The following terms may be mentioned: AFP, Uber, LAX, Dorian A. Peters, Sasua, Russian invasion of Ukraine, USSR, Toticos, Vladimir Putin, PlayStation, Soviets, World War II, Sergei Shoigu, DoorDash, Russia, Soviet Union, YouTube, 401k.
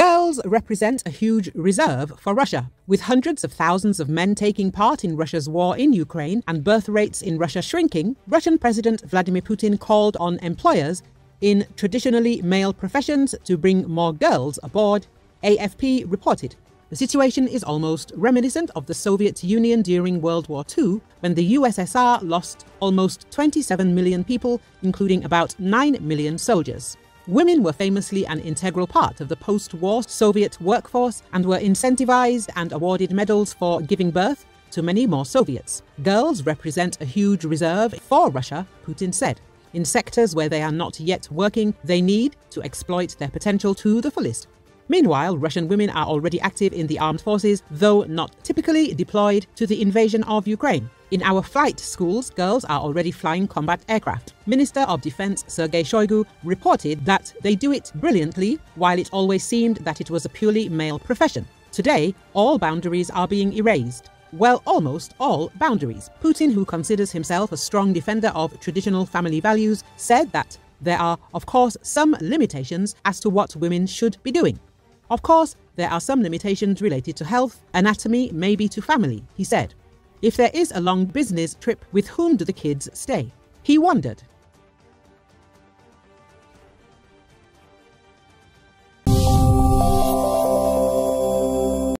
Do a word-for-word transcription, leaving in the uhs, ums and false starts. Girls represent a huge reserve for Russia. With hundreds of thousands of men taking part in Russia's war in Ukraine and birth rates in Russia shrinking, Russian President Vladimir Putin called on employers in traditionally male professions to bring more girls aboard, A F P reported. The situation is almost reminiscent of the Soviet Union during World War Two, when the U S S R lost almost twenty-seven million people, including about nine million soldiers. Women were famously an integral part of the post-war Soviet workforce and were incentivized and awarded medals for giving birth to many more Soviets. Girls represent a huge reserve for Russia, Putin said. In sectors where they are not yet working, they need to exploit their potential to the fullest. Meanwhile, Russian women are already active in the armed forces, though not typically deployed to the invasion of Ukraine. In our flight schools, girls are already flying combat aircraft. Minister of Defense Sergei Shoigu reported that they do it brilliantly, while it always seemed that it was a purely male profession. Today, all boundaries are being erased. Well, almost all boundaries. Putin, who considers himself a strong defender of traditional family values, said that there are, of course, some limitations as to what women should be doing. Of course, there are some limitations related to health, anatomy, maybe to family, he said. If there is a long business trip, with whom do the kids stay? He wondered.